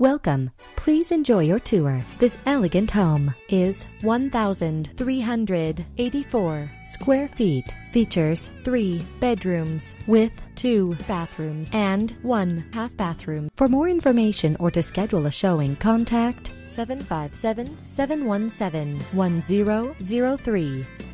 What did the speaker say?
Welcome. Please enjoy your tour. This elegant home is 1,384 square feet. Features 3 bedrooms with 2 bathrooms and 1 half bathroom. For more information or to schedule a showing, contact 757-717-1003.